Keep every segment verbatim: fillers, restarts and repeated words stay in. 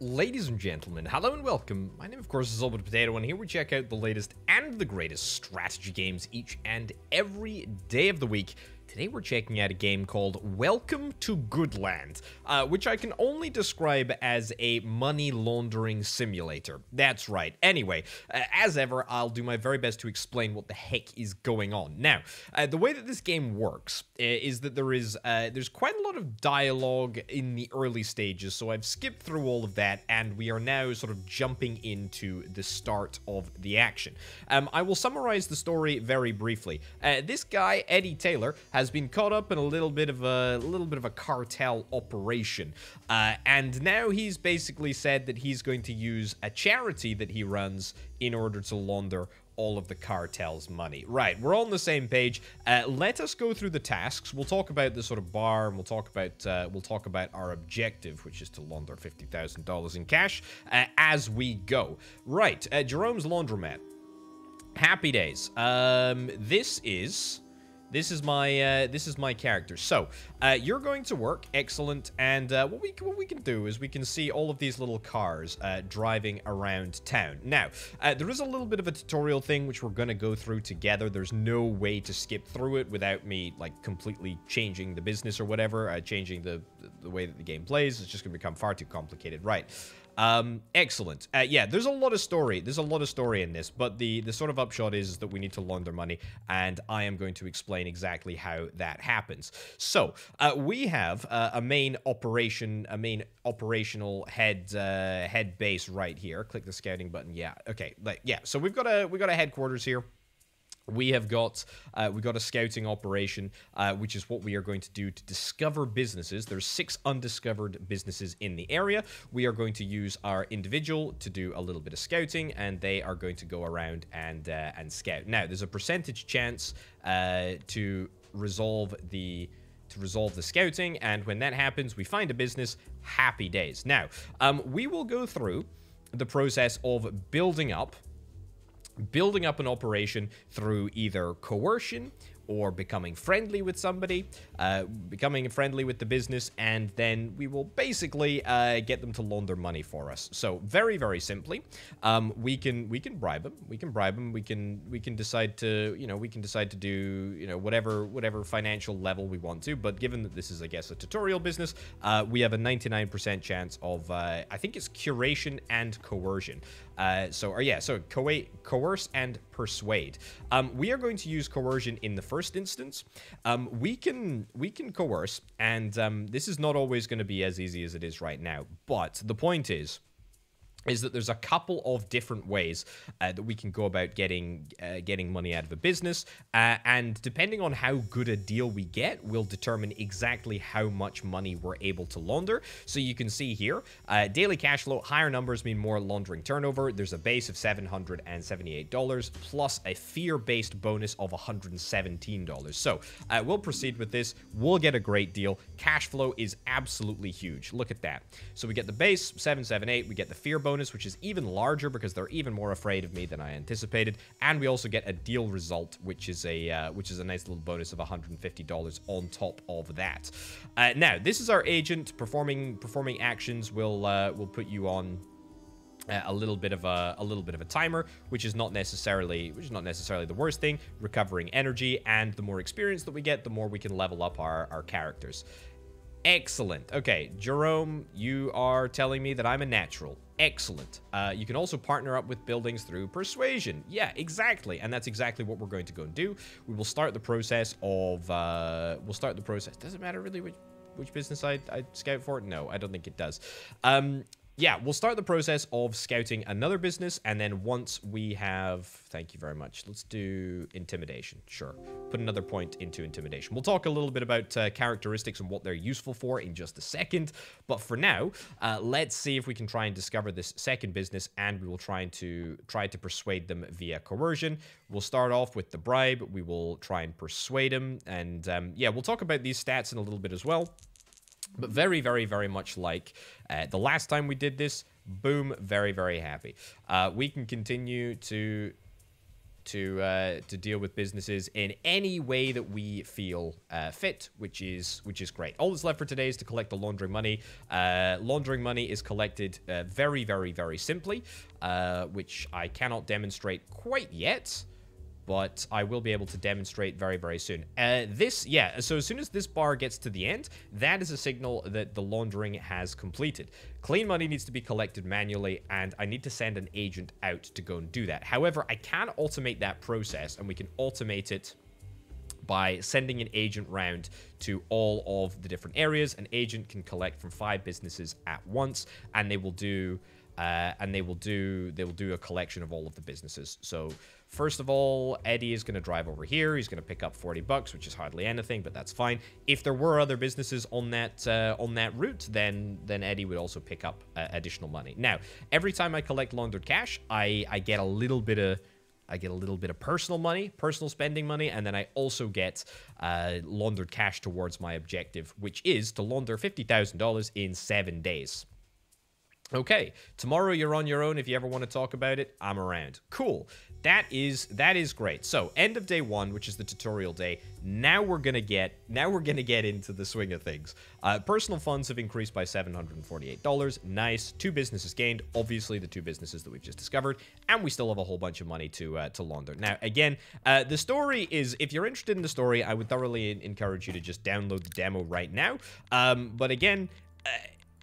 Ladies and gentlemen, hello and welcome. My name, of course, is Orbital Potato, and here we check out the latest and the greatest strategy games each and every day of the week. Today we're checking out a game called Welcome to Goodland, uh, which I can only describe as a money laundering simulator. That's right. Anyway, uh, as ever, I'll do my very best to explain what the heck is going on. Now, uh, the way that this game works uh, is that there is uh, there's quite a lot of dialogue in the early stages, so I've skipped through all of that, and we are now sort of jumping into the start of the action. Um, I will summarize the story very briefly. Uh, this guy, Eddie Taylor, has has been caught up in a little bit of a, a little bit of a cartel operation, uh, and now he's basically said that he's going to use a charity that he runs in order to launder all of the cartel's money. Right, we're on the same page. Uh, let us go through the tasks. We'll talk about the sort of bar, and we'll talk about uh, we'll talk about our objective, which is to launder fifty thousand dollars in cash uh, as we go. Right, uh, Jerome's laundromat. Happy days. Um, this is. This is my uh, this is my character. So uh, you're going to work, excellent. And uh, what we what we can do is we can see all of these little cars uh, driving around town. Now uh, there is a little bit of a tutorial thing which we're going to go through together. There's no way to skip through it without me like completely changing the business or whatever, uh, changing the the way that the game plays. It's just going to become far too complicated, right? Um, excellent. Uh, yeah, there's a lot of story. There's a lot of story in this, but the, the sort of upshot is that we need to launder money, and I am going to explain exactly how that happens. So, uh, we have uh, a main operation, a main operational head, uh, head base right here. Click the scouting button. Yeah. Okay. Like, yeah. So we've got a, we got a headquarters here. We have got uh, we got a scouting operation, uh, which is what we are going to do to discover businesses. There's six undiscovered businesses in the area. We are going to use our individual to do a little bit of scouting, and they are going to go around and uh, and scout. Now, there's a percentage chance uh, to resolve the to resolve the scouting, and when that happens, we find a business. Happy days. Now, um, we will go through the process of building up. Building up an operation through either coercion or becoming friendly with somebody, uh, becoming friendly with the business, and then we will basically uh, get them to launder money for us. So very, very simply, um, we can we can bribe them. We can bribe them. We can we can decide to you know we can decide to do you know whatever whatever financial level we want to. But given that this is, I guess, a tutorial business, uh, we have a ninety-nine percent chance of uh, I think it's curation and coercion. Uh, so, or yeah, so co- coerce and persuade. Um, we are going to use coercion in the first instance. Um, we can we can coerce, and um, this is not always going to be as easy as it is right now. But the point is, is that there's a couple of different ways uh, that we can go about getting uh, getting money out of a business, uh, and depending on how good a deal we get will determine exactly how much money we're able to launder. So you can see here, uh, daily cash flow, higher numbers mean more laundering turnover. There's a base of seven hundred seventy-eight dollars plus a fear-based bonus of one hundred seventeen dollars. So uh, we'll proceed with this. We'll get a great deal. Cash flow is absolutely huge. Look at that. So we get the base, seven seventy-eight, we get the fear bonus, which is even larger because they're even more afraid of me than I anticipated, and we also get a deal result, which is a uh, which is a nice little bonus of one hundred fifty dollars on top of that. Uh, now, this is our agent performing performing actions. We'll uh, we'll put you on Uh, a little bit of a a little bit of a timer, which is not necessarily which is not necessarily the worst thing. Recovering energy, and the more experience that we get, the more we can level up our our characters. Excellent. Okay, Jerome, you are telling me that I'm a natural. Excellent. Uh, you can also partner up with buildings through persuasion. Yeah, exactly. And that's exactly what we're going to go and do. We will start the process of... Uh, we'll start the process. Does it matter really which, which business I, I scout for? No, I don't think it does. Um, yeah, we'll start the process of scouting another business. And then once we have... Thank you very much. Let's do intimidation. Sure. Put another point into intimidation. We'll talk a little bit about uh, characteristics and what they're useful for in just a second. But for now, uh, let's see if we can try and discover this second business, and we will try to try to persuade them via coercion. We'll start off with the bribe. We will try and persuade them. And um, yeah, we'll talk about these stats in a little bit as well. But very, very, very much like uh, the last time we did this, boom, very, very happy. Uh, we can continue to... to uh, to deal with businesses in any way that we feel uh, fit, which is which is great. All that's left for today is to collect the laundering money. Uh, laundering money is collected uh, very, very, very simply, uh, which I cannot demonstrate quite yet, but I will be able to demonstrate very, very soon. Uh, this, yeah, so as soon as this bar gets to the end, that is a signal that the laundering has completed. Clean money needs to be collected manually, and I need to send an agent out to go and do that. However, I can automate that process, and we can automate it by sending an agent round to all of the different areas. An agent can collect from five businesses at once, and they will do... Uh, and they will do they will do a collection of all of the businesses. So first of all, Eddie is going to drive over here. He's going to pick up forty bucks, which is hardly anything, but that's fine. If there were other businesses on that uh, on that route, then then Eddie would also pick up uh, additional money. Now, every time I collect laundered cash, I I get a little bit of I get a little bit of personal money, personal spending money, and then I also get uh, laundered cash towards my objective, which is to launder fifty thousand dollars in seven days. Okay, tomorrow you're on your own. If you ever want to talk about it, I'm around. Cool. That is that is great. So end of day one, which is the tutorial day. Now we're gonna get now we're gonna get into the swing of things. Uh, personal funds have increased by seven hundred forty-eight dollars. Nice. Two businesses gained. Obviously, the two businesses that we've just discovered, and we still have a whole bunch of money to uh, to launder. Now, again, uh, the story is, if you're interested in the story, I would thoroughly encourage you to just download the demo right now. Um, but again. Uh,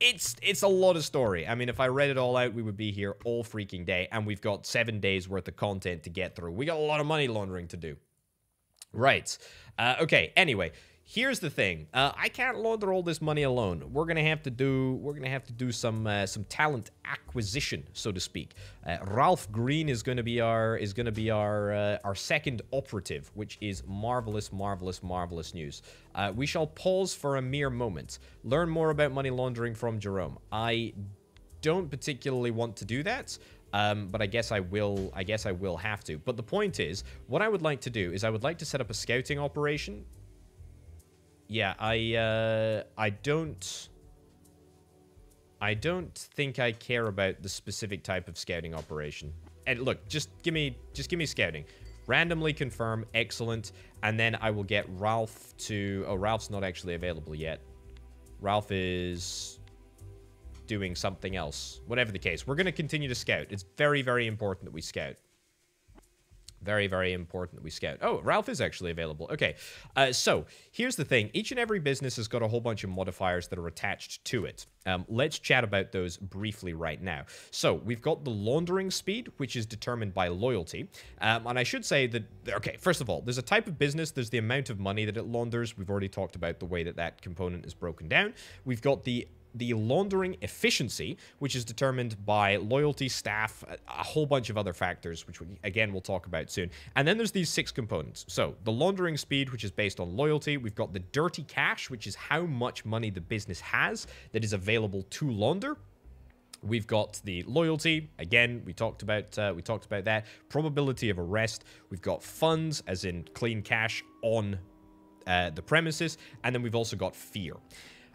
It's it's a lot of story. I mean, if I read it all out, we would be here all freaking day, and we've got seven days worth of content to get through. We got a lot of money laundering to do. Right. Uh, okay, anyway, here's the thing. Uh, I can't launder all this money alone. We're gonna have to do we're gonna have to do some uh, some talent acquisition, so to speak. Uh, Ralph Green is gonna be our is gonna be our uh, our second operative, which is marvelous, marvelous, marvelous news. Uh, we shall pause for a mere moment. Learn more about money laundering from Jerome. I don't particularly want to do that. Um, but I guess I will. I guess I will have to. But the point is, what I would like to do is I would like to set up a scouting operation. Yeah, I. Uh, I don't. I don't think I care about the specific type of scouting operation. And look, just give me. Just give me scouting. Randomly confirm. Excellent. And then I will get Ralph to. Oh, Ralph's not actually available yet. Ralph is doing something else. Whatever the case, we're going to continue to scout. It's very, very important that we scout. Very, very important that we scout. Oh, Ralph is actually available. Okay, uh, so here's the thing. Each and every business has got a whole bunch of modifiers that are attached to it. Um, let's chat about those briefly right now. So we've got the laundering speed, which is determined by loyalty. Um, and I should say that, okay, first of all, there's a type of business. There's the amount of money that it launders. We've already talked about the way that that component is broken down. We've got the the laundering efficiency, which is determined by loyalty, staff, a whole bunch of other factors, which, we, again, we'll talk about soon. And then there's these six components. So the laundering speed, which is based on loyalty. We've got the dirty cash, which is how much money the business has that is available to launder. We've got the loyalty. Again, we talked about uh, we talked about that. Probability of arrest. We've got funds, as in clean cash, on uh, the premises. And then we've also got fear.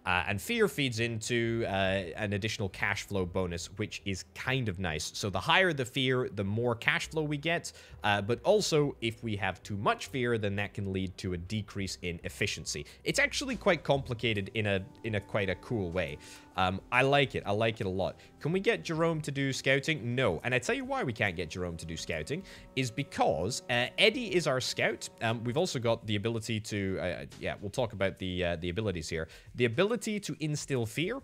Uh, and fear feeds into uh, an additional cash flow bonus, which is kind of nice. So the higher the fear, the more cash flow we get. Uh, but also, if we have too much fear, then that can lead to a decrease in efficiency. It's actually quite complicated in a in a quite a cool way. Um, I like it. I like it a lot. Can we get Jerome to do scouting? No. And I tell you why we can't get Jerome to do scouting is because uh, Eddie is our scout. Um, we've also got the ability to, uh, yeah, we'll talk about the uh, the abilities here. The ability to instill fear.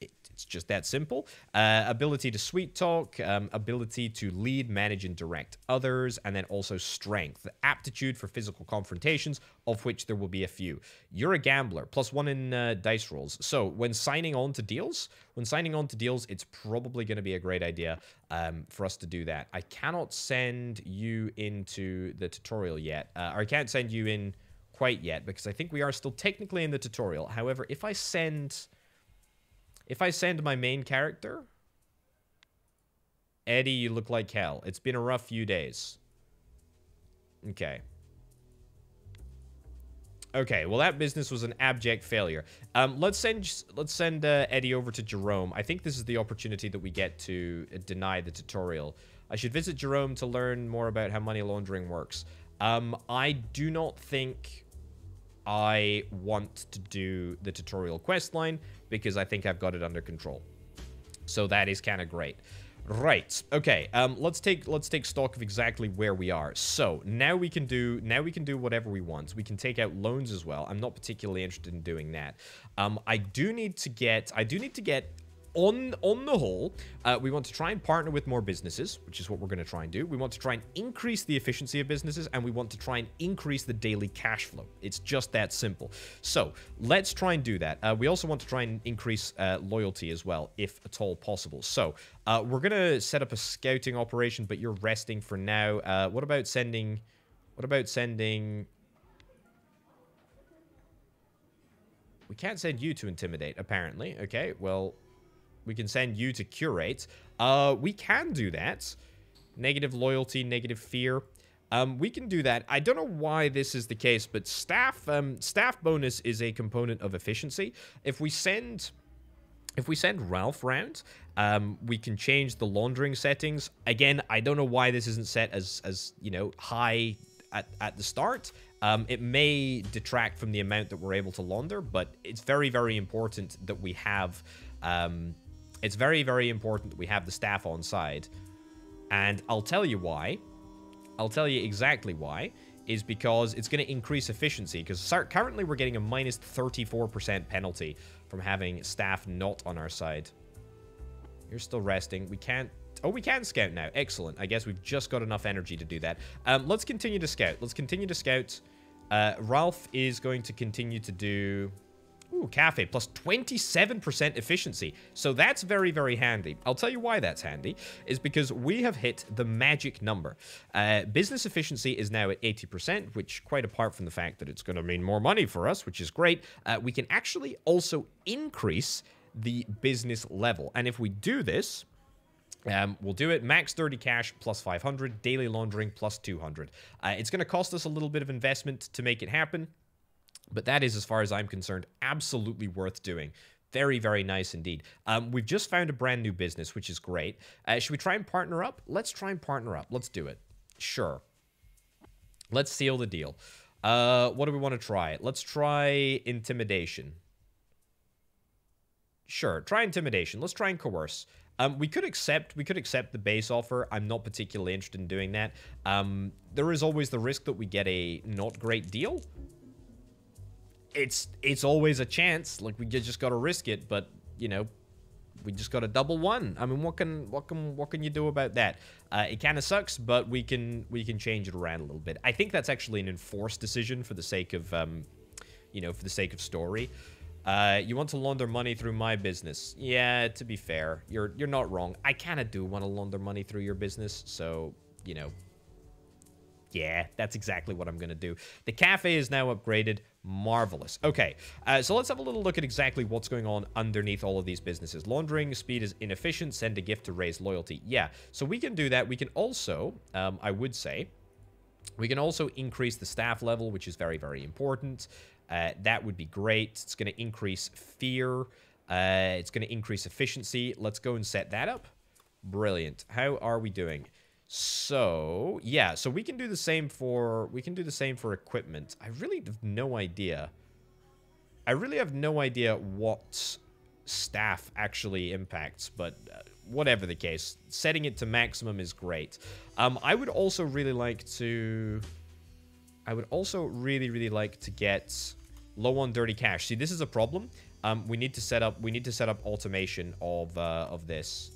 It, it's just that simple. Uh, ability to sweet talk. Um, ability to lead, manage, and direct others. And then also strength. The aptitude for physical confrontations, of which there will be a few. You're a gambler, plus one in uh, dice rolls. So when signing on to deals, when signing on to deals, it's probably going to be a great idea um, for us to do that. I cannot send you into the tutorial yet. Uh, or I can't send you in quite yet, because I think we are still technically in the tutorial. However, if I send... If I send my main character, Eddie, you look like hell. It's been a rough few days. Okay. Okay, well, that business was an abject failure. Um, let's send let's send uh, Eddie over to Jerome. I think this is the opportunity that we get to deny the tutorial. I should visit Jerome to learn more about how money laundering works. Um, I do not think I want to do the tutorial quest line because I think I've got it under control. So that is kind of great. Right. Okay. Um, let's take let's take stock of exactly where we are. So now we can do now we can do whatever we want. We can take out loans as well. I'm not particularly interested in doing that. Um, I do need to get I do need to get on on the whole. Uh, we want to try and partner with more businesses, which is what we're going to try and do. We want to try and increase the efficiency of businesses, and we want to try and increase the daily cash flow. It's just that simple. So let's try and do that. Uh, we also want to try and increase uh, loyalty as well, if at all possible. So. Uh, we're gonna set up a scouting operation, but you're resting for now. Uh, what about sending... What about sending... We can't send you to intimidate, apparently. Okay, well, we can send you to curate. Uh, we can do that. Negative loyalty, negative fear. Um, we can do that. I don't know why this is the case, but staff, um, staff bonus is a component of efficiency. If we send... If we send Ralph round, um, we can change the laundering settings. Again, I don't know why this isn't set as, as you know, high at, at the start. Um, it may detract from the amount that we're able to launder, but it's very, very important that we have... Um, it's very, very important that we have the staff on side. And I'll tell you why. I'll tell you exactly why. Is because it's going to increase efficiency, because currently we're getting a minus thirty-four percent penalty from having staff not on our side. You're still resting. We can't... Oh, we can scout now. Excellent. I guess we've just got enough energy to do that. Um, let's continue to scout. Let's continue to scout. Uh, Ralph is going to continue to do... Ooh, cafe, plus twenty-seven percent efficiency. So that's very, very handy. I'll tell you why that's handy, is because we have hit the magic number. Uh, business efficiency is now at eighty percent, which, quite apart from the fact that it's going to mean more money for us, which is great, uh, we can actually also increase the business level. And if we do this... Um, we'll do it. Max thirty cash plus five hundred. Daily laundering plus two hundred. Uh, it's going to cost us a little bit of investment to make it happen. But that is, as far as I'm concerned, absolutely worth doing. Very, very nice indeed. Um, we've just found a brand new business, which is great. Uh, should we try and partner up? Let's try and partner up. Let's do it. Sure. Let's seal the deal. Uh, what do we want to try? Let's try intimidation. Sure. Try intimidation. Let's try and coerce. Um, we could accept, we could accept the base offer. I'm not particularly interested in doing that. Um, there is always the risk that we get a not great deal. It's it's always a chance. Like, we just gotta risk it, but you know, we just gotta double one. I mean, what can what can what can you do about that? Uh, it kind of sucks, but we can we can change it around a little bit. I think that's actually an enforced decision for the sake of um, you know, for the sake of story. Uh, you want to launder money through my business? Yeah, to be fair, you're you're not wrong. I kind of do want to launder money through your business, so you know. Yeah, that's exactly what I'm going to do. The cafe is now upgraded. Marvelous. Okay, uh, so let's have a little look at exactly what's going on underneath all of these businesses. Laundering, speed is inefficient, send a gift to raise loyalty. Yeah, so we can do that. We can also, um, I would say, we can also increase the staff level, which is very, very important. Uh, that would be great. It's going to increase fear. Uh, it's going to increase efficiency. Let's go and set that up. Brilliant. How are we doing? So, yeah, so we can do the same for, we can do the same for equipment. I really have no idea. I really have no idea what staff actually impacts, but whatever the case, setting it to maximum is great. Um, I would also really like to, I would also really, really like to get low on dirty cash. See, this is a problem. Um, we need to set up, we need to set up automation of, uh, of this.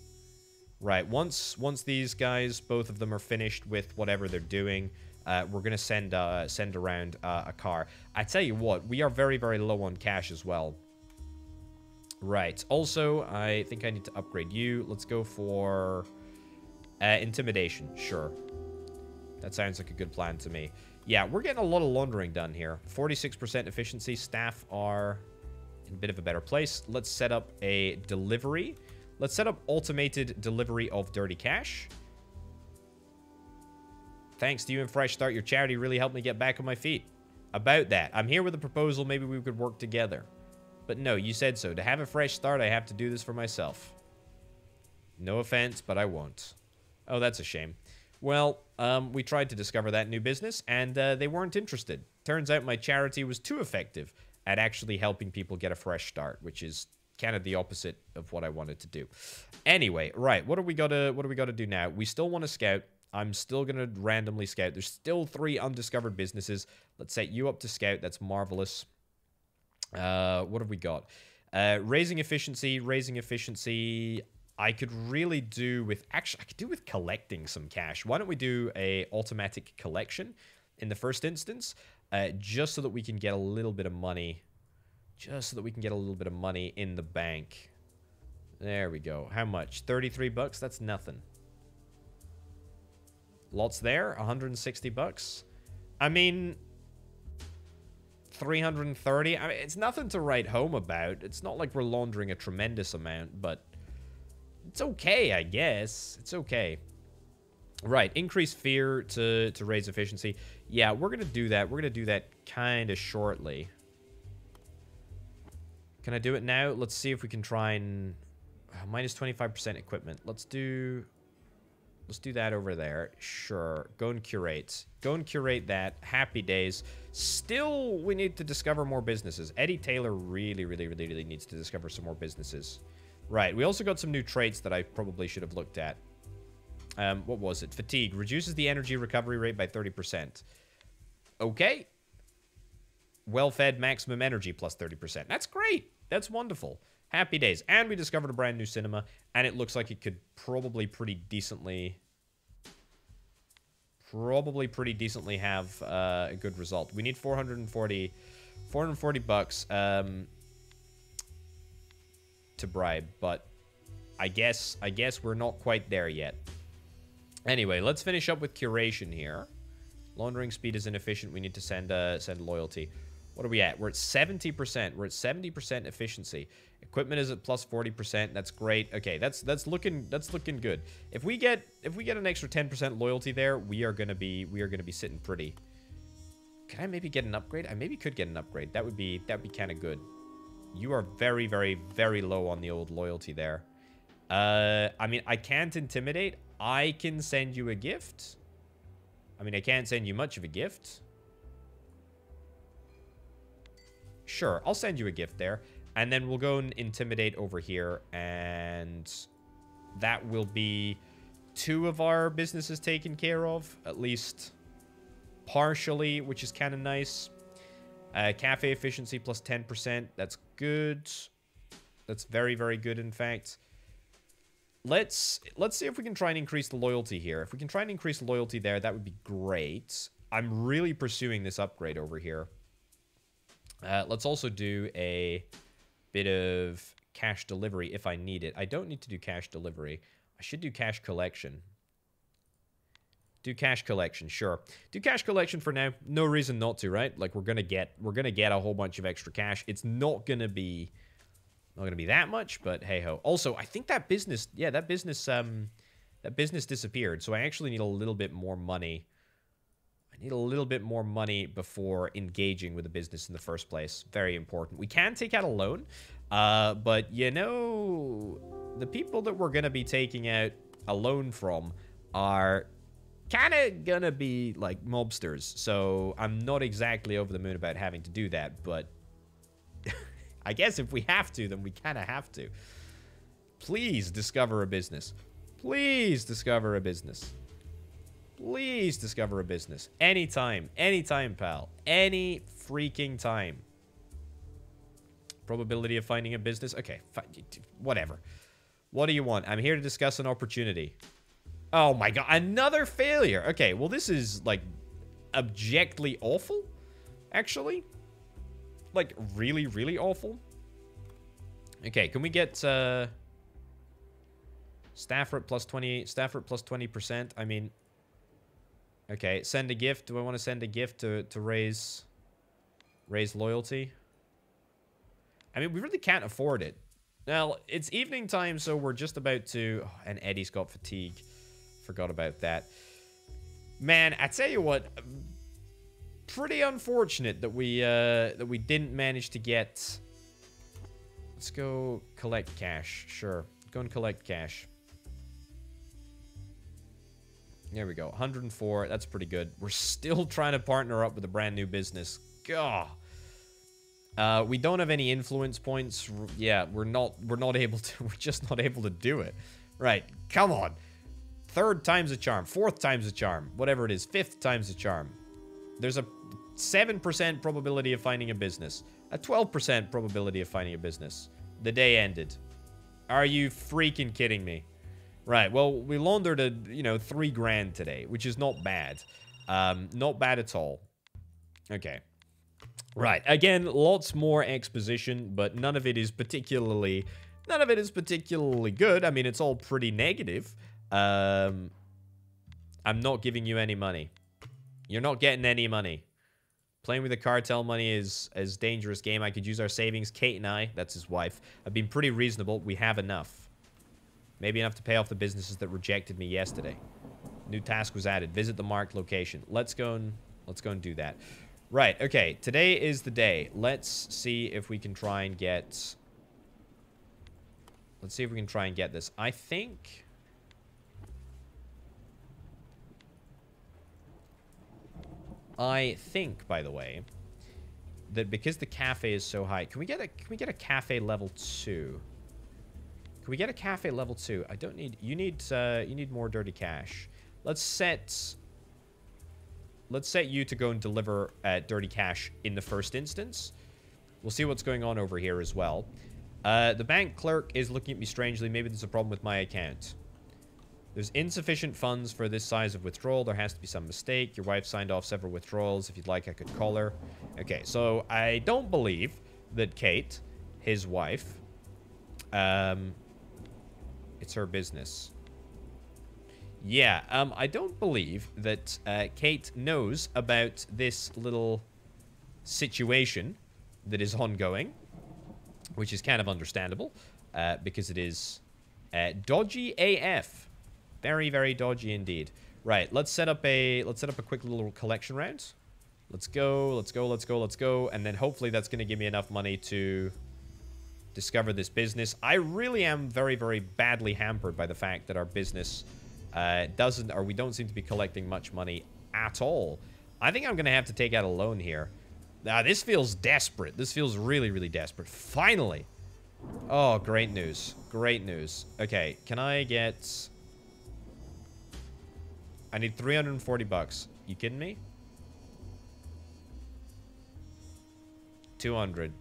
Right, once once these guys, both of them are finished with whatever they're doing, uh, we're going to send uh, send around uh, a car. I tell you what, we are very, very low on cash as well. Right, also, I think I need to upgrade you. Let's go for uh, intimidation, sure. That sounds like a good plan to me. Yeah, we're getting a lot of laundering done here. forty-six percent efficiency, staff are in a bit of a better place. Let's set up a delivery. Let's set up automated delivery of dirty cash. Thanks to you and Fresh Start, your charity really helped me get back on my feet. About that, I'm here with a proposal. Maybe we could work together. But no, you said so. To have a fresh start, I have to do this for myself. No offense, but I won't. Oh, that's a shame. Well, um, we tried to discover that new business, and uh, they weren't interested. Turns out my charity was too effective at actually helping people get a fresh start, which is kind of the opposite of what I wanted to do. Anyway, right, what do we gotta what do we gotta do now? We still want to scout. I'm still gonna randomly scout. There's still three undiscovered businesses. Let's set you up to scout. That's marvelous. Uh, what have we got? Uh, raising efficiency, raising efficiency. I could really do with, actually, I could do with collecting some cash. Why don't we do a automatic collection in the first instance, uh, just so that we can get a little bit of money, just so that we can get a little bit of money in the bank. There we go. How much? thirty-three bucks. That's nothing. Lots there. one hundred sixty bucks. I mean, three hundred thirty. I mean, it's nothing to write home about. It's not like we're laundering a tremendous amount, but it's okay, I guess. It's okay. Right, increase fear to, to raise efficiency. Yeah, we're going to do that. We're going to do that kind of shortly. Can I do it now? Let's see if we can try and... Uh, minus twenty-five percent equipment. Let's do... Let's do that over there. Sure. Go and curate. Go and curate that. Happy days. Still, we need to discover more businesses. Eddie Taylor really, really, really, really needs to discover some more businesses. Right, we also got some new traits that I probably should have looked at. Um, what was it? Fatigue. Reduces the energy recovery rate by thirty percent. Okay. Well-fed, maximum energy plus thirty percent. That's great. That's wonderful. Happy days. And we discovered a brand new cinema, and it looks like it could probably pretty decently... Probably pretty decently have uh, a good result. We need four hundred forty bucks. Um... to bribe, but I guess I guess we're not quite there yet. Anyway, let's finish up with curation here. Laundering speed is inefficient. We need to send uh, send loyalty. What are we at? We're at seventy percent. We're at seventy percent efficiency. Equipment is at plus forty percent. That's great. Okay, that's that's looking that's looking good. If we get if we get an extra ten percent loyalty there, we are gonna be we are gonna be sitting pretty. Can I maybe get an upgrade? I maybe could get an upgrade. That would be that would be kind of good. You are very, very, very low on the old loyalty there. Uh, I mean, I can't intimidate. I can send you a gift. I mean, I can't send you much of a gift. Sure, I'll send you a gift there. And then we'll go and intimidate over here. And that will be two of our businesses taken care of. At least partially, which is kind of nice. Uh, cafe efficiency plus ten percent. That's good. That's very, very good, in fact. Let's let's see if we can try and increase the loyalty here. If we can try and increase loyalty there, that would be great. I'm really pursuing this upgrade over here. Uh, let's also do a bit of cash delivery if I need it. I don't need to do cash delivery. I should do cash collection. Do cash collection, sure. Do cash collection for now. No reason not to, right? Like we're gonna get we're gonna get a whole bunch of extra cash. It's not gonna be not gonna be that much, but hey ho. Also, I think that business, yeah, that business, um, that business disappeared. So I actually need a little bit more money. I need a little bit more money before engaging with a business in the first place. Very important. We can take out a loan, uh, but you know, the people that we're gonna be taking out a loan from are kind of gonna be like mobsters, so I'm not exactly over the moon about having to do that, but I guess if we have to, then we kind of have to. Please discover a business. Please discover a business. Please discover a business. Anytime. Anytime, pal. Any freaking time. Probability of finding a business? Okay, whatever. What do you want? I'm here to discuss an opportunity. Oh my god, another failure. Okay, well this is like abjectly awful, actually. Like really, really awful. Okay, can we get uh Stafford plus twenty Stafford plus twenty percent? I mean, okay, send a gift. Do I want to send a gift to, to raise raise loyalty? I mean, we really can't afford it. Now it's evening time, so we're just about to oh, and Eddie's got fatigue. Forgot about that. Man, I tell you what, pretty unfortunate that we uh, that we didn't manage to get. Let's go collect cash. Sure, go and collect cash. There we go. one hundred and four. That's pretty good. We're still trying to partner up with a brand new business. Gah. Uh, we don't have any influence points. Yeah, we're not we're not able to we're just not able to do it. Right. Come on. Third time's a charm. Fourth time's a charm. Whatever it is. Fifth time's a charm. There's a seven percent probability of finding a business. A twelve percent probability of finding a business. The day ended. Are you freaking kidding me? Right, well, we laundered, a, you know, three grand today, which is not bad. Um, not bad at all. Okay. Right, again, lots more exposition, but none of it is particularly... None of it is particularly good. I mean, it's all pretty negative. Um, I'm not giving you any money. You're not getting any money. Playing with the cartel money is a dangerous game. I could use our savings. Kate and I, that's his wife, have been pretty reasonable. We have enough. Maybe enough to pay off the businesses that rejected me yesterday. New task was added. Visit the marked location. Let's go and let's go and do that. Right, okay. Today is the day. Let's see if we can try and get... Let's see if we can try and get this. I think... I think, by the way, that because the cafe is so high... Can we get a, can we get a cafe level two? Can we get a cafe level two? I don't need... You need uh, you need more dirty cash. Let's set... Let's set you to go and deliver uh, dirty cash in the first instance. We'll see what's going on over here as well. Uh, the bank clerk is looking at me strangely. Maybe there's a problem with my account. There's insufficient funds for this size of withdrawal. There has to be some mistake. Your wife signed off several withdrawals. If you'd like, I could call her. Okay, so I don't believe that Kate, his wife... Um... It's her business. Yeah, um, I don't believe that uh, Kate knows about this little situation that is ongoing, which is kind of understandable, uh, because it is uh, dodgy A F. Very, very dodgy indeed. Right, let's set up a let's set up a quick little collection round. Let's go, let's go, let's go, let's go, and then hopefully that's going to give me enough money to discover this business. I really am very, very badly hampered by the fact that our business uh, doesn't, or we don't seem to be collecting much money at all. I think I'm going to have to take out a loan here. Now, this feels desperate. This feels really, really desperate. Finally. Oh, great news. Great news. Okay, can I get... I need three hundred forty bucks. You kidding me? two hundred.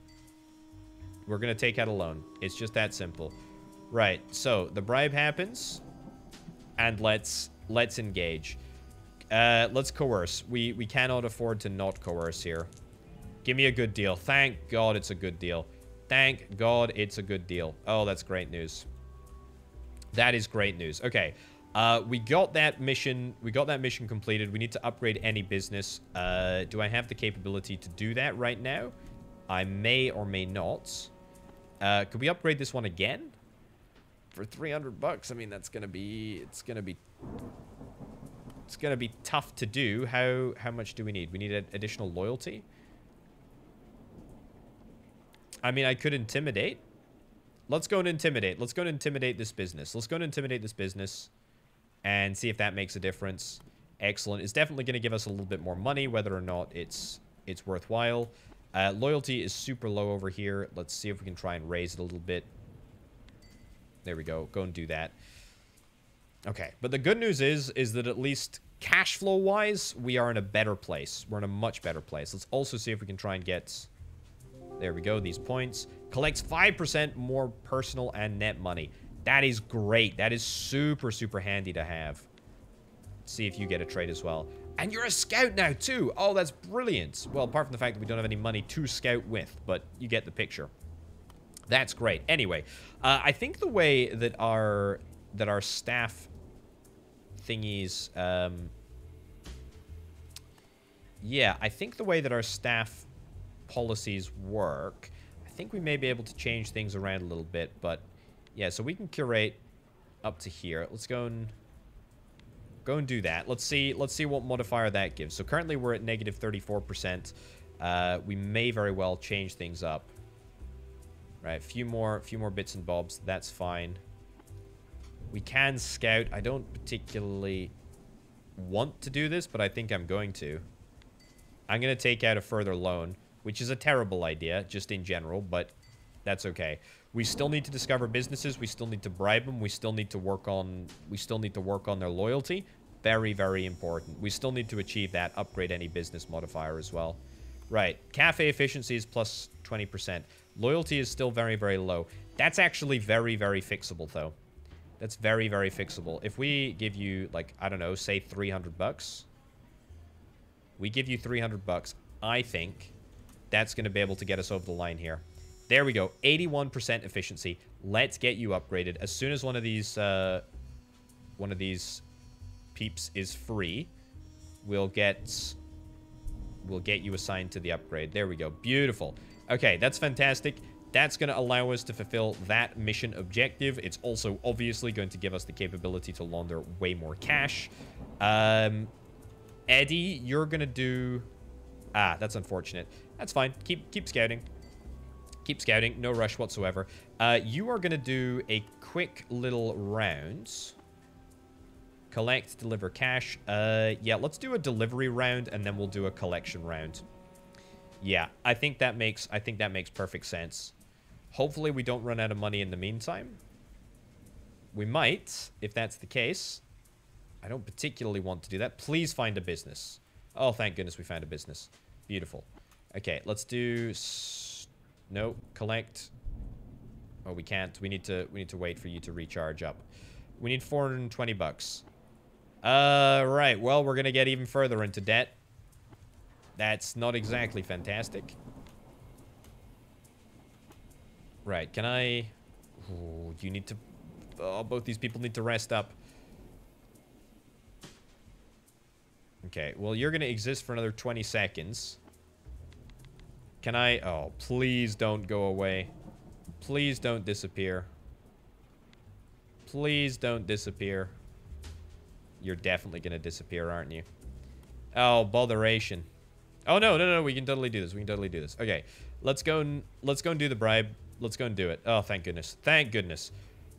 We're going to take out a loan. It's just that simple. Right. So, the bribe happens. And let's let's engage. Uh, let's coerce. We, we cannot afford to not coerce here. Give me a good deal. Thank God it's a good deal. Thank God it's a good deal. Oh, that's great news. That is great news. Okay. Uh, we got that mission. We got that mission completed. We need to upgrade any business. Uh, do I have the capability to do that right now? I may or may not. Uh, could we upgrade this one again? For three hundred bucks, I mean, that's gonna be, it's gonna be, it's gonna be tough to do. How, how much do we need? We need a, additional loyalty. I mean, I could intimidate. Let's go and intimidate. Let's go and intimidate this business. Let's go and intimidate this business and see if that makes a difference. Excellent. It's definitely gonna give us a little bit more money, whether or not it's, it's worthwhile. Uh, loyalty is super low over here. Let's see if we can try and raise it a little bit. There we go. Go and do that. Okay. But the good news is, is that at least cash flow-wise, we are in a better place. We're in a much better place. Let's also see if we can try and get... There we go. These points. Collects five percent more personal and net money. That is great. That is super, super handy to have. Let's see if you get a trade as well. And you're a scout now, too. Oh, that's brilliant. Well, apart from the fact that we don't have any money to scout with, but you get the picture. That's great. Anyway, uh, I think the way that our that our staff thingies... Um, yeah, I think the way that our staff policies work, I think we may be able to change things around a little bit, but... Yeah, so we can curate up to here. Let's go and... Go and do that. Let's see. Let's see what modifier that gives. So currently we're at negative thirty-four percent. Uh, we may very well change things up. Right. A few more. Few more bits and bobs. That's fine. We can scout. I don't particularly want to do this, but I think I'm going to. I'm going to take out a further loan, which is a terrible idea, just in general, but that's okay. We still need to discover businesses. We still need to bribe them. We still need to work on, we still need to work on their loyalty. Very, very important. We still need to achieve that. Upgrade any business modifier as well. Right. Cafe efficiency is plus twenty percent. Loyalty is still very, very low. That's actually very, very fixable, though. That's very, very fixable. If we give you, like, I don't know, say three hundred bucks. We give you three hundred bucks. I think that's going to be able to get us over the line here. There we go. eighty-one percent efficiency. Let's get you upgraded. As soon as one of these, uh, one of these peeps is free, we'll get... we'll get you assigned to the upgrade. There we go. Beautiful. Okay, that's fantastic. That's going to allow us to fulfill that mission objective. It's also obviously going to give us the capability to launder way more cash. Um, Eddie, you're going to do... Ah, that's unfortunate. That's fine. Keep keep scouting. Keep scouting. No rush whatsoever. Uh, you are going to do a quick little round. Collect, deliver cash. Uh, yeah, let's do a delivery round, and then we'll do a collection round. Yeah, I think that makes I think that makes perfect sense. Hopefully, we don't run out of money in the meantime. We might, if that's the case. I don't particularly want to do that. Please find a business. Oh, thank goodness we found a business. Beautiful. Okay, let's do s no collect. Oh, we can't. We need to we need to wait for you to recharge up. We need four hundred twenty bucks. Uh, right. Well, we're going to get even further into debt. That's not exactly fantastic. Right. Can I... Ooh, you need to... Oh, both these people need to rest up. Okay. Well, you're going to exist for another twenty seconds. Can I... Oh, please don't go away. Please don't disappear. Please don't disappear. You're definitely going to disappear, aren't you? Oh, botheration. Oh, no, no, no. We can totally do this. We can totally do this. Okay. Let's go and, let's go and do the bribe. Let's go and do it. Oh, thank goodness. Thank goodness.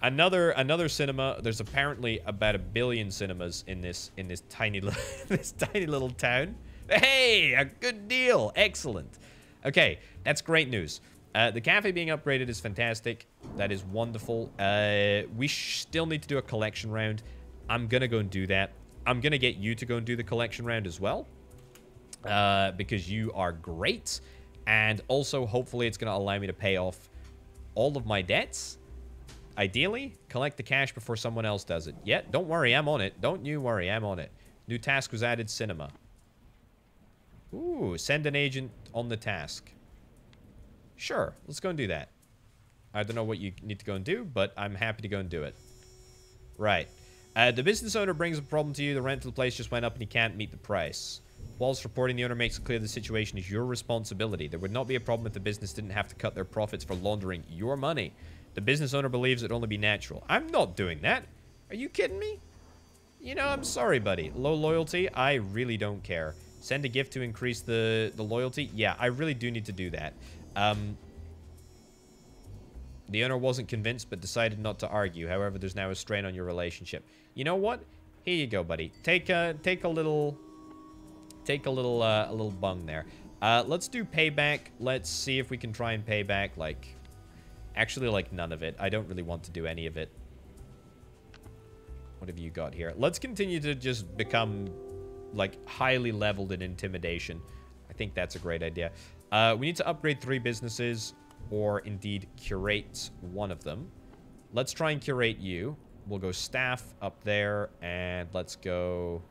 Another another cinema. There's apparently about a billion cinemas in this in this tiny little this tiny little town. Hey, a good deal. Excellent. Okay. That's great news. Uh, the cafe being upgraded is fantastic. That is wonderful. Uh, we still need to do a collection round. I'm going to go and do that. I'm going to get you to go and do the collection round as well. Uh, because you are great. And also, hopefully, it's going to allow me to pay off all of my debts. Ideally, collect the cash before someone else does it. Yeah, don't worry. I'm on it. Don't you worry. I'm on it. New task was added. Cinema. Ooh, send an agent on the task. Sure. Let's go and do that. I don't know what you need to go and do, but I'm happy to go and do it. Right. Uh, the business owner brings a problem to you. The rent of the place just went up and he can't meet the price. Whilst reporting, the owner makes it clear the situation is your responsibility. There would not be a problem if the business didn't have to cut their profits for laundering your money. The business owner believes it would only be natural. I'm not doing that. Are you kidding me? You know, I'm sorry, buddy. Low loyalty? I really don't care. Send a gift to increase the, the loyalty? Yeah, I really do need to do that. Um... The owner wasn't convinced, but decided not to argue. However, there's now a strain on your relationship. You know what? Here you go, buddy. Take a take a little, take a little uh, a little bung there. Uh, let's do payback. Let's see if we can try and pay back. Like, actually, like none of it. I don't really want to do any of it. What have you got here? Let's continue to just become like highly leveled in intimidation. I think that's a great idea. Uh, we need to upgrade three businesses. Or indeed curate one of them. Let's try and curate you. We'll go staff up there and let's go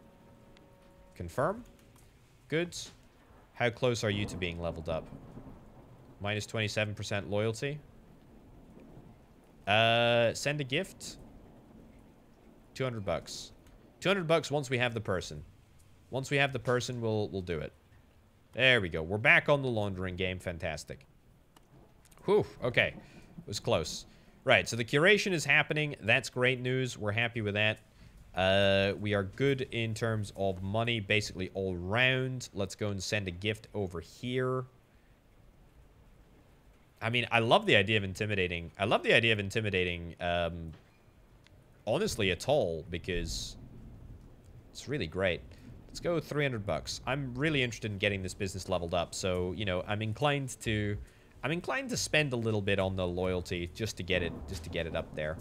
confirm. Good. How close are you to being leveled up? Minus twenty-seven percent loyalty. Uh, send a gift. two hundred bucks. two hundred bucks once we have the person. Once we have the person, we'll we'll do it. There we go. We're back on the laundering game. Fantastic. Whew, okay. It was close. Right, so the curation is happening. That's great news. We're happy with that. Uh, we are good in terms of money, basically all round. Let's go and send a gift over here. I mean, I love the idea of intimidating. I love the idea of intimidating, um, honestly, at all, because It's really great. Let's go three hundred bucks. I'm really interested in getting this business leveled up. So, you know, I'm inclined to, I'm inclined to spend a little bit on the loyalty just to get it, just to get it up there.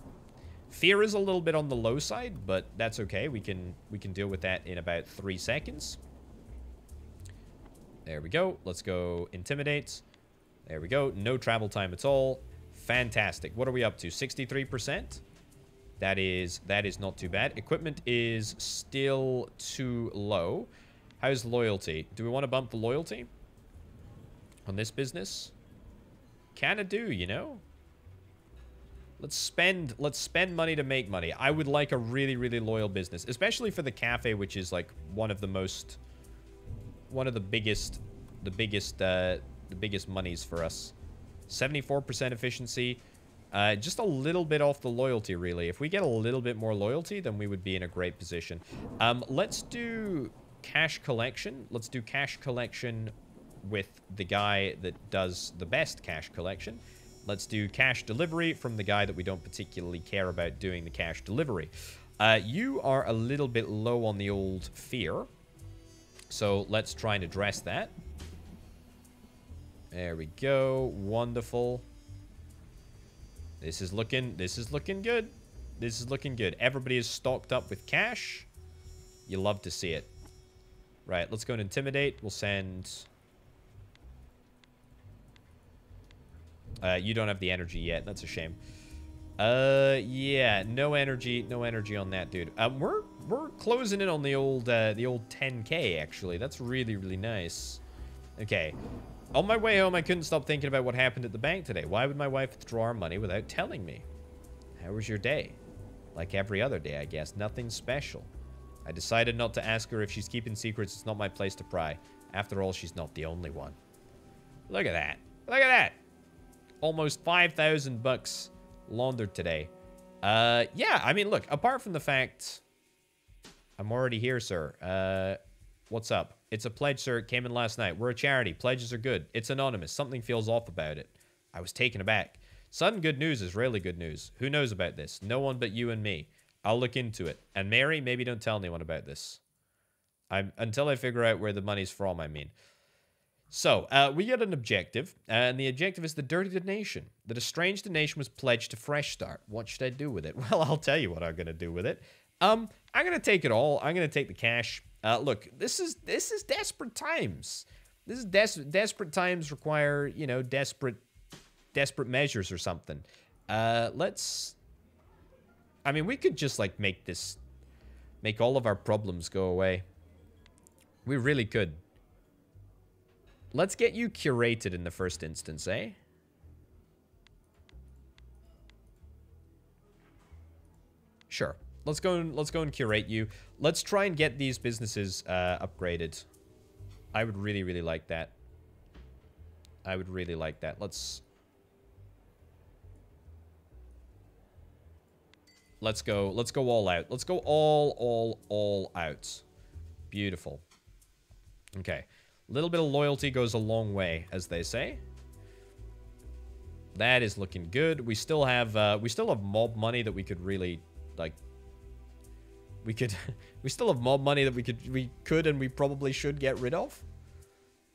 Fear is a little bit on the low side, but that's okay. We can, we can deal with that in about three seconds. There we go. Let's go intimidate. There we go. No travel time at all. Fantastic. What are we up to? sixty-three percent. That is, that is not too bad. Equipment is still too low. How's loyalty? Do we want to bump the loyalty on this business? Kinda do, you know? Let's spend, let's spend money to make money. I would like a really, really loyal business, especially for the cafe, which is like one of the most, one of the biggest, the biggest, uh, the biggest monies for us. seventy-four percent efficiency. Uh, just a little bit off the loyalty, really. If we get a little bit more loyalty, then we would be in a great position. Um, let's do cash collection. Let's do cash collection with the guy that does the best cash collection. Let's do cash delivery from the guy that we don't particularly care about doing the cash delivery. Uh, you are a little bit low on the old fear. So let's try and address that. There we go. Wonderful. This is looking, this is looking good. This is looking good. Everybody is stocked up with cash. You love to see it. Right, let's go and intimidate. We'll send... Uh, you don't have the energy yet. That's a shame. Uh, yeah, no energy. No energy on that, dude. Um, we're, we're closing in on the old, uh, the old ten K, actually. That's really, really nice. Okay. On my way home, I couldn't stop thinking about what happened at the bank today. Why would my wife withdraw our money without telling me? How was your day? Like every other day, I guess. Nothing special. I decided not to ask her. If she's keeping secrets, it's not my place to pry. After all, she's not the only one. Look at that. Look at that. Almost five thousand bucks laundered today. Uh, yeah, I mean, look, apart from the fact... I'm already here, sir. Uh, what's up? It's a pledge, sir. It came in last night. We're a charity. Pledges are good. It's anonymous. Something feels off about it. I was taken aback. Sudden good news is really good news. Who knows about this? No one but you and me. I'll look into it. And Mary, maybe don't tell anyone about this. I'm until I figure out where the money's from, I mean. So, uh, we got an objective. And the objective is the dirty donation. That a strange donation was pledged to Fresh Start. What should I do with it? Well, I'll tell you what I'm going to do with it. Um, I'm going to take it all. I'm going to take the cash. Uh, look, this is this is desperate times. This is des desperate times require, you know, desperate desperate measures or something. Uh, let's. I mean, we could just like make this, make all of our problems go away. We really could. Let's get you curated in the first instance, eh? Sure. Let's go and let's go and curate you. Let's try and get these businesses uh, upgraded. I would really, really like that. I would really like that. Let's let's go. Let's go all out. Let's go all, all, all out. Beautiful. Okay, a little bit of loyalty goes a long way, as they say. That is looking good. We still have uh, we still have mob money that we could really like. We could, we still have mob money that we could, we could and we probably should get rid of.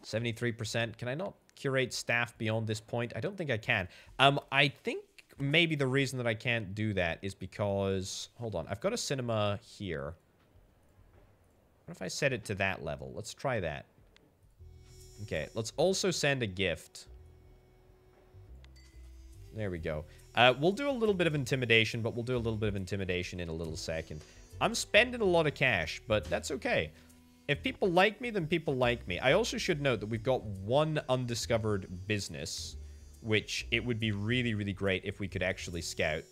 seventy-three percent. Can I not curate staff beyond this point? I don't think I can. Um, I think maybe the reason that I can't do that is because, hold on, I've got a cinema here. What if I set it to that level? Let's try that. Okay, let's also send a gift. There we go. Uh, we'll do a little bit of intimidation, but we'll do a little bit of intimidation in a little second. I'm spending a lot of cash, but that's okay. If people like me, then people like me. I also should note that we've got one undiscovered business, which it would be really, really great if we could actually scout.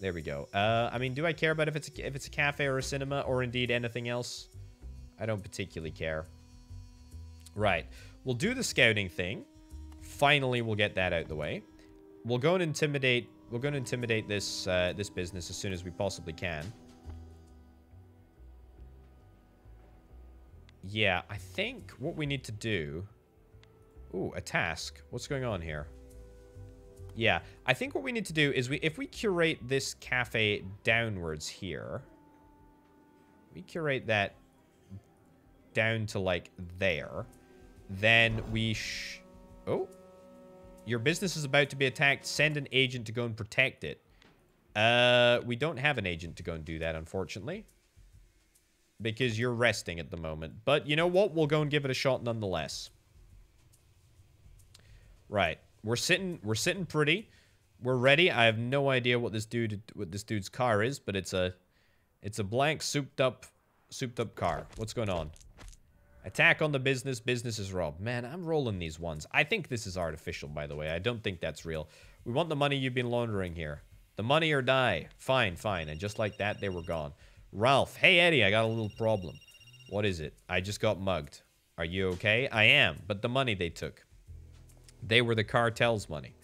There we go. Uh, I mean, do I care about if it's a, if it's a cafe or a cinema or indeed anything else? I don't particularly care. Right. We'll do the scouting thing. Finally, we'll get that out of the way. We'll go and intimidate. We're going to intimidate this uh, this business as soon as we possibly can. Yeah, I think what we need to do... Ooh, a task. What's going on here? Yeah, I think what we need to do is we, if we curate this cafe downwards here... we curate that down to like there. Then we sh... Oh. Your business is about to be attacked. Send an agent to go and protect it. Uh, we don't have an agent to go and do that, unfortunately. Because you're resting at the moment. But you know what? We'll go and give it a shot nonetheless. Right. We're sitting we're sitting pretty. We're ready. I have no idea what this dude what this dude's car is, but it's a it's a blank souped up souped up car. What's going on? Attack on the business. Business is robbed. Man, I'm rolling these ones. I think this is artificial, by the way. I don't think that's real. We want the money you've been laundering here. The money or die. Fine, fine. And just like that, they were gone. Ralph. Hey, Eddie, I got a little problem. What is it? I just got mugged. Are you okay? I am, but the money they took. They were the cartel's money.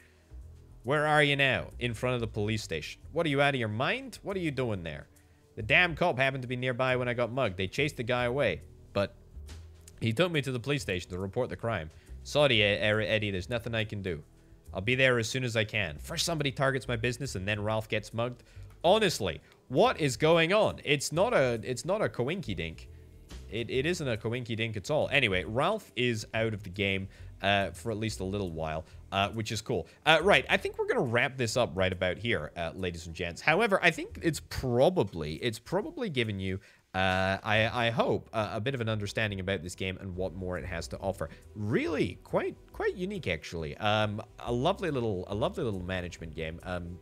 Where are you now? In front of the police station. What, are you out of your mind? What are you doing there? The damn cop happened to be nearby when I got mugged. They chased the guy away, but... he took me to the police station to report the crime. Sorry, Eddie, there's nothing I can do. I'll be there as soon as I can. First somebody targets my business and then Ralph gets mugged. Honestly, what is going on? It's not a it's not a coinkydink. It, it isn't a coinkydink at all. Anyway, Ralph is out of the game uh, for at least a little while, uh, which is cool. Uh, right, I think we're going to wrap this up right about here, uh, ladies and gents. However, I think it's probably, it's probably given you... Uh, I, I hope uh, a bit of an understanding about this game and what more it has to offer. Really, quite quite unique actually. Um, a lovely little a lovely little management game. Um,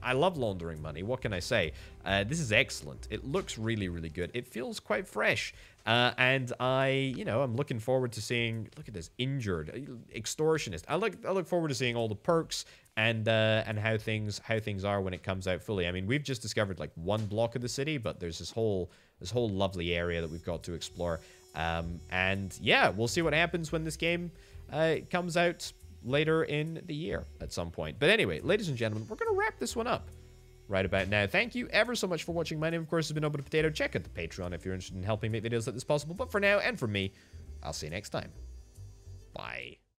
I love laundering money. What can I say? Uh, this is excellent. It looks really really good. It feels quite fresh, uh, and I you know I'm looking forward to seeing. Look at this injured extortionist. I look I look forward to seeing all the perks. And uh, and how things how things are when it comes out fully. I mean, we've just discovered like one block of the city, but there's this whole this whole lovely area that we've got to explore. Um, and yeah, we'll see what happens when this game uh, comes out later in the year at some point. But anyway, ladies and gentlemen, we're gonna wrap this one up right about now. Thank you ever so much for watching. My name, of course, has been Orbital Potato. Check out the Patreon if you're interested in helping make videos like this possible. But for now, and for me, I'll see you next time. Bye.